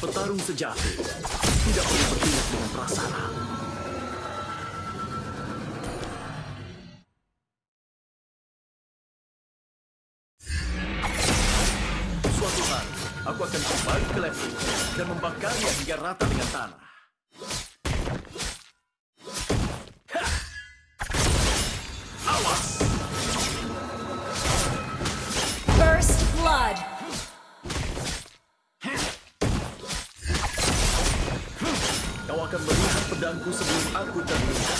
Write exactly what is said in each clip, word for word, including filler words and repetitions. Petarung sejati tidak boleh bertindak dengan perasaan. Suatu hari, aku akan kembali ke level dan membakarnya hingga rata dengan tanah. Awas! First blood. Akan melihat pedangku sebelum aku terluka.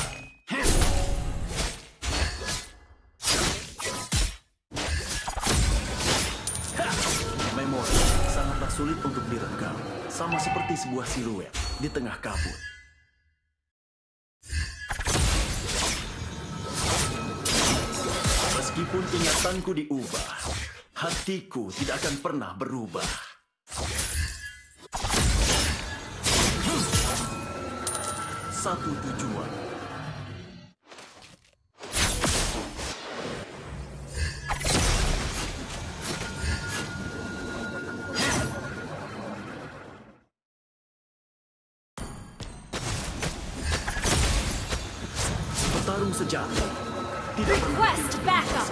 Memori sangatlah sulit untuk direnggam, sama seperti sebuah siluet di tengah kabut. Meskipun ingatanku diubah, hatiku tidak akan pernah berubah. Satu tujuan. Petarung sejati. Request backup.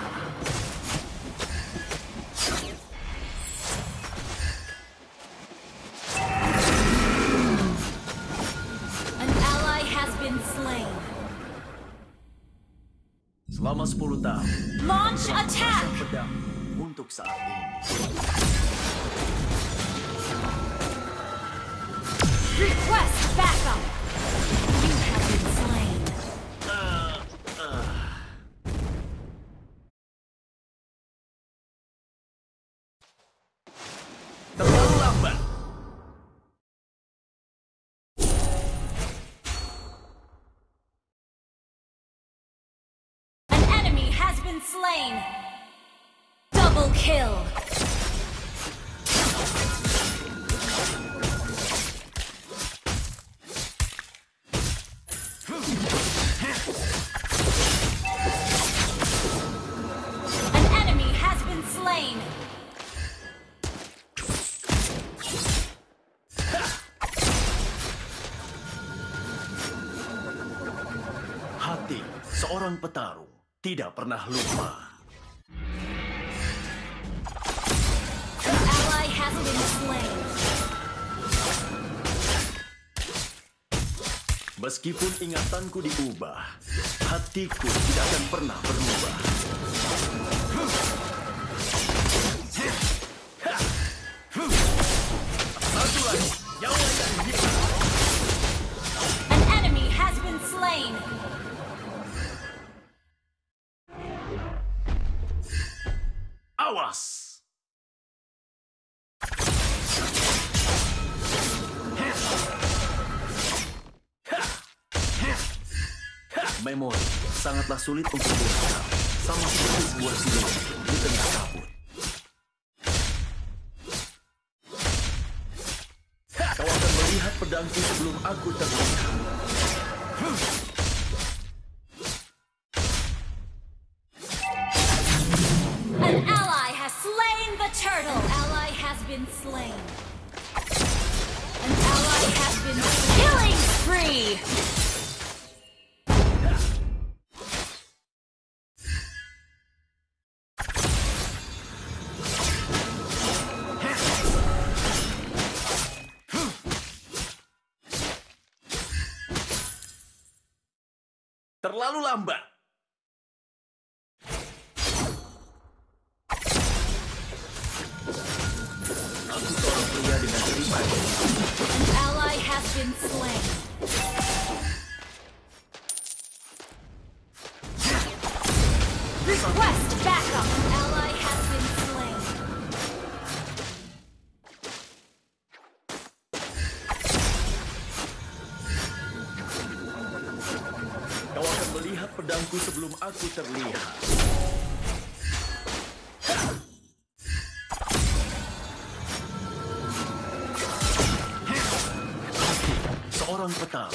Selama sepuluh tahun. Launch attack. Pedang untuk saat ini. Request backup. You have been slain. Uh, uh. Terlambat. Slain. Double kill. An enemy has been slain. Hati seorang petarung tidak pernah lupa. The ally has been slain. Meskipun ingatanku diubah, hatiku tidak akan pernah berubah. Satu lagi, yang lain hilang. An enemy has been slain. Awas! Memori sangatlah sulit untuk direnggam, sama seperti sebuah siluet di tengah kabut. Kau akan melihat pedangku sebelum aku terluka. Been slain. An ally has been killing spree. Terlalu lambat. An ally has been slain. Request backup. An ally has been slain. pedangku sebelum aku terlihat. Aku, seorang petang.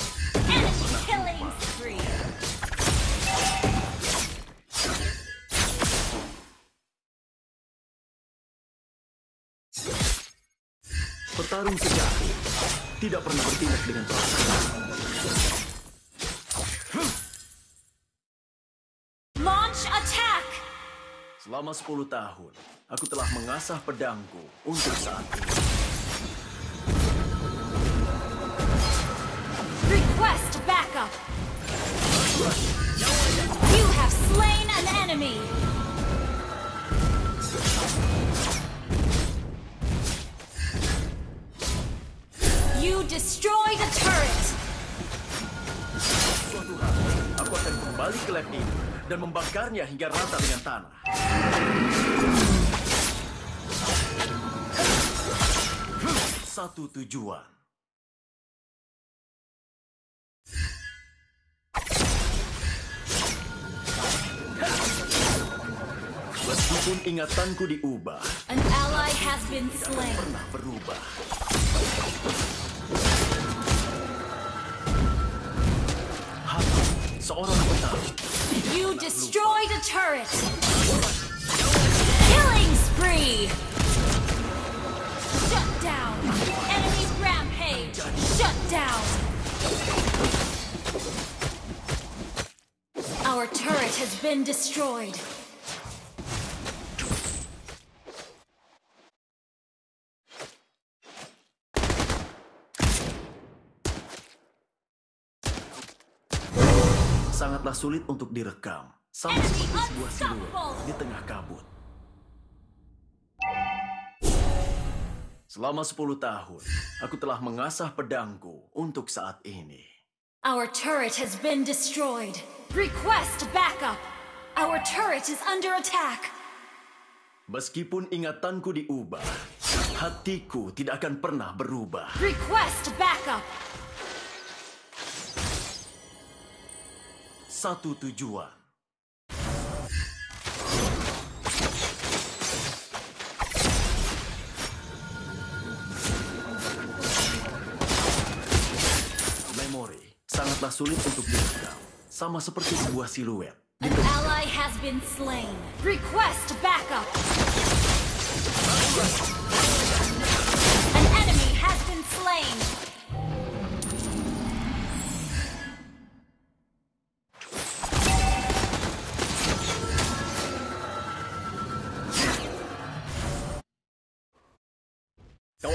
Petarung sejati tidak pernah bertindak dengan perasaan. Selama sepuluh tahun, aku telah mengasah pedangku untuk saat ini. Request backup. You have slain an enemy. You destroy the turret. Suatu hari, aku akan kembali ke lab ini dan membakarnya hingga rata dengan tanah. Satu tujuan. Meskipun ingatanku diubah, an ally has been slain. Pernah berubah. Hati seorang petang. You destroyed a turret! Killing spree! Shut down! Enemy rampage! Shut down! Our turret has been destroyed! Sangatlah sulit untuk direkam, sama seperti sebuah siluet di tengah kabut. Selama sepuluh tahun, aku telah mengasah pedangku untuk saat ini. Our turret has been destroyed. Request backup. Our turret is under attack. Meskipun ingatanku diubah, hatiku tidak akan pernah berubah. Request backup. Satu tujuan. Memori sangatlah sulit untuk diredam, sama seperti sebuah siluet. An ally has been slain. Request backup. An enemy has been slain. Kau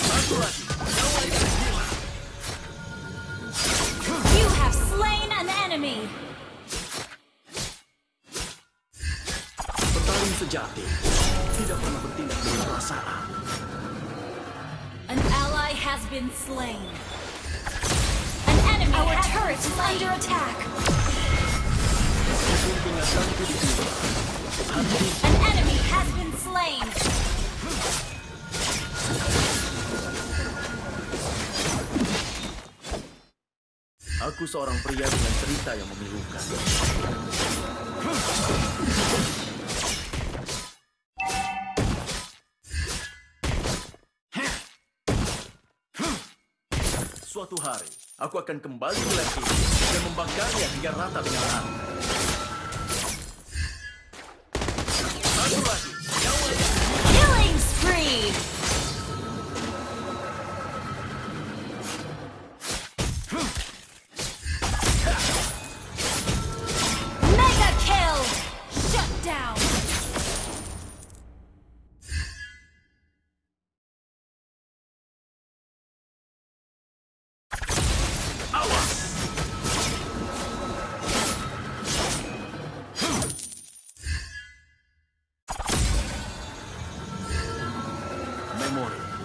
Satu lagi. You have slain an enemy. Sejati tidak pernah bertindak dengan perasaan. An ally has been slain. An enemy. Our turret is under attack. An enemy has been slain. Aku seorang pria dengan cerita yang memilukan. Suatu hari, aku akan kembali ke lab ini dan membakarnya hingga rata dengan tanah. Satu lagi, nyawanya. Killing spree! Mega kill! Shut down!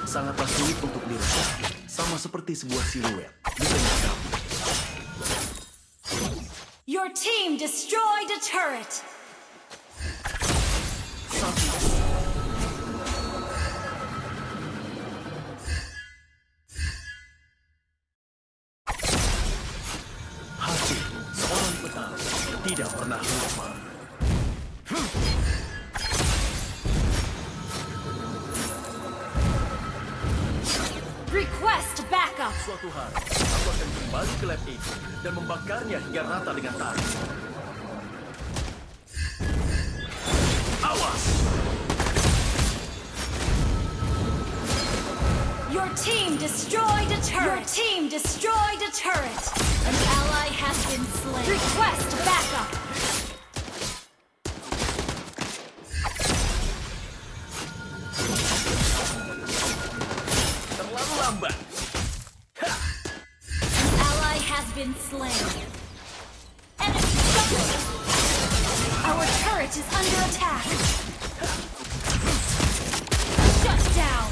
Sangatlah sulit untuk dilihat, sama seperti sebuah siluet. Your team destroyed a turret. Tidak pernah lupa. Request backup. Suatu hari, aku akan kembali ke lab itu dan membakarnya hingga rata dengan tanah. Awas! Your team destroyed a turret. Your team destroyed a turret. An ally has been slain. Request backup. Terlalu lambat. An ally has been slain. Enemy double. Our turret is under attack. Shut down.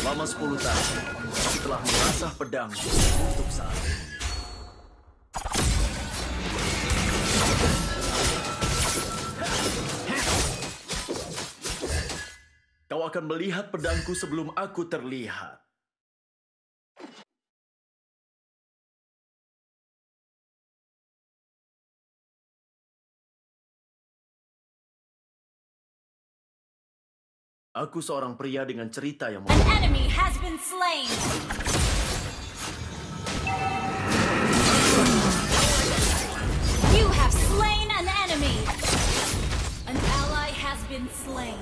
Selama sepuluh tahun, aku telah mengasah pedang untuk saat ini. Kau akan melihat pedangku sebelum aku terlihat. Aku seorang pria dengan cerita yang... An enemy has been slain. You have slain an enemy. An ally has been slain.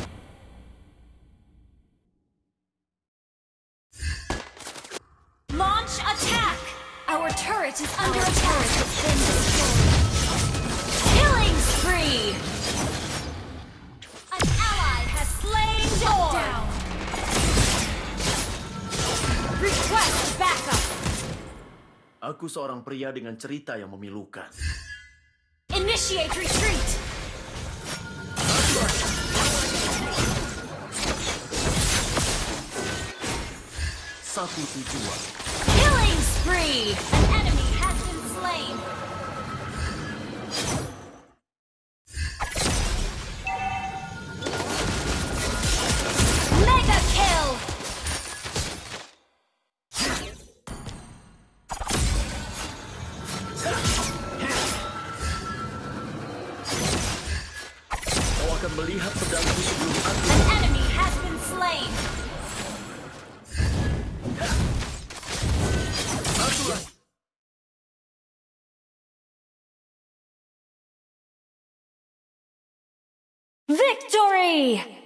is under attack. Killing spree! An ally has slain Dawn. Request backup. Aku seorang pria dengan cerita yang memilukan. Initiate retreat. Satu tujuan. Killing spree. An enemy has been slain. Mega kill. Kau akan melihat pedangku sebelum aku. An enemy has been slain. Victory!